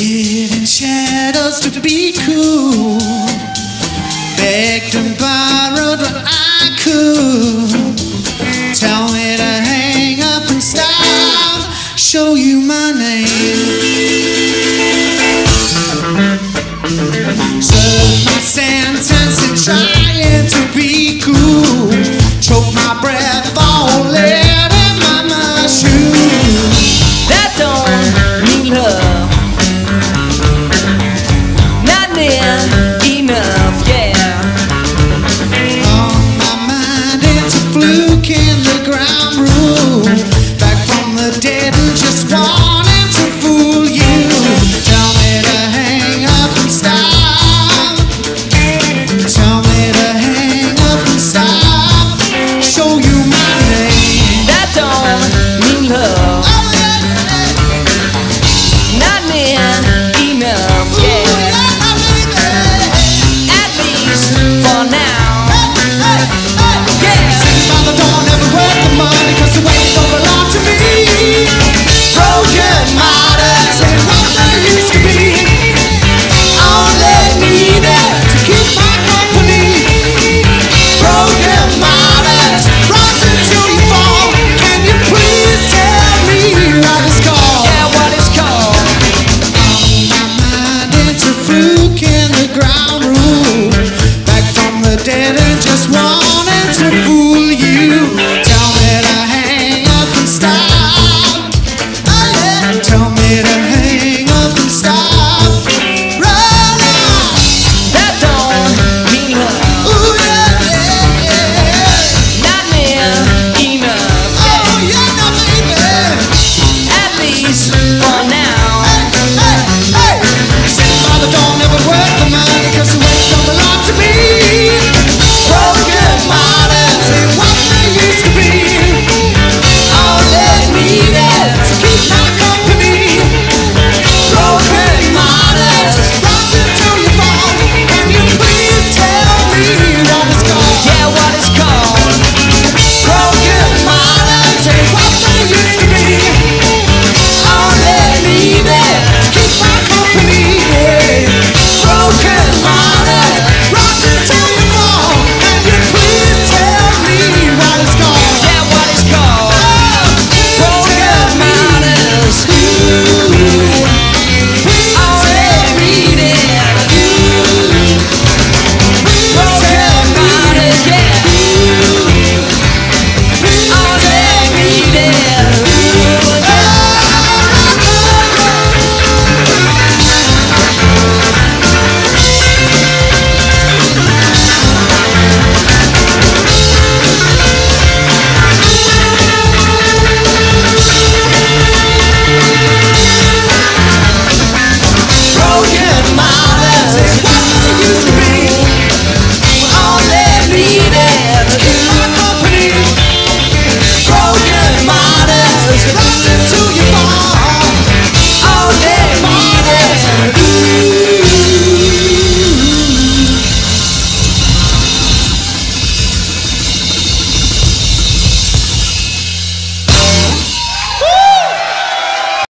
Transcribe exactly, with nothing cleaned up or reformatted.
hidden shadows to be cool, begged and borrowed what I could.